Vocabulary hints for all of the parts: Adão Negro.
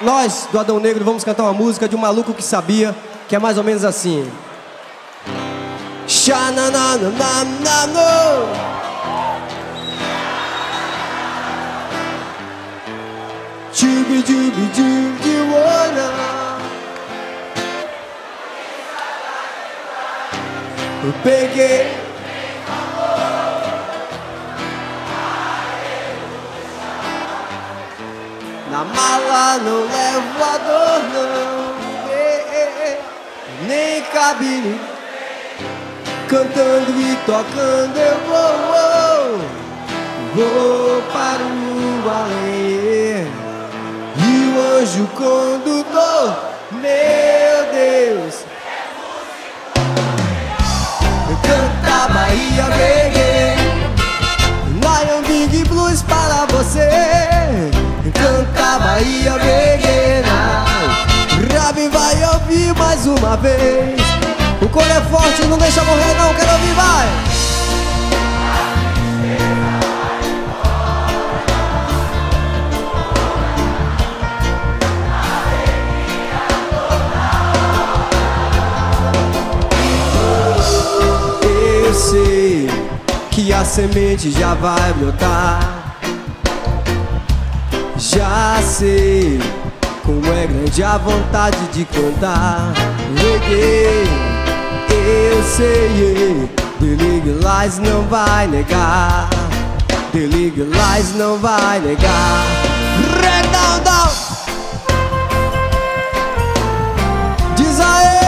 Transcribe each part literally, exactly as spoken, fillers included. Nós, do Adão Negro, vamos cantar uma música de um maluco que sabia, que é mais ou menos assim. Eu peguei na mala, não levo a dor, não, e, e, e, nem cabine. Cantando e tocando eu vou, vou para o além. E o anjo condutor, meu Deus, canta Bahia Reggae, Lion Big Blues para você. Canta Bahia Reggae, Rabi vai ouvir mais uma vez. O coro é forte, não deixa morrer não, quero ouvir, vai. Que a semente já vai brotar. Já sei como é grande a vontade de cantar reggae. Eu sei, The Legalize não vai negar, The Legalize não vai negar. Redoundão, diz aí.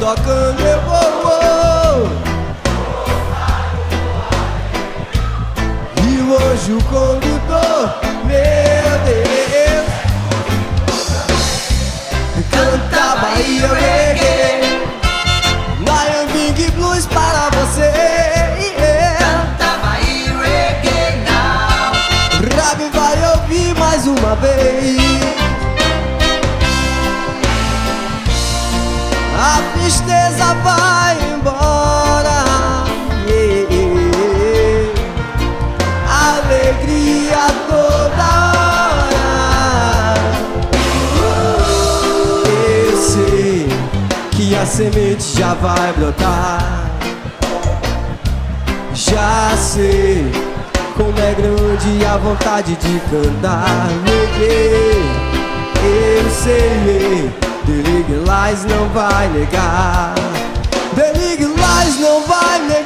Tocando eu vou, e o anjo condutor, meu Deus, canta Bahia Reggae, Lion Big Blues para você. Canta Bahia Reggae now, Rabi vai ouvir mais uma vez. A tristeza vai embora, yeah, yeah. Alegria toda hora. Eu sei que a semente já vai brotar. Já sei como é grande a vontade de cantar reggae. Eu sei, The Legalize não vai negar, The Legalize não vai negar.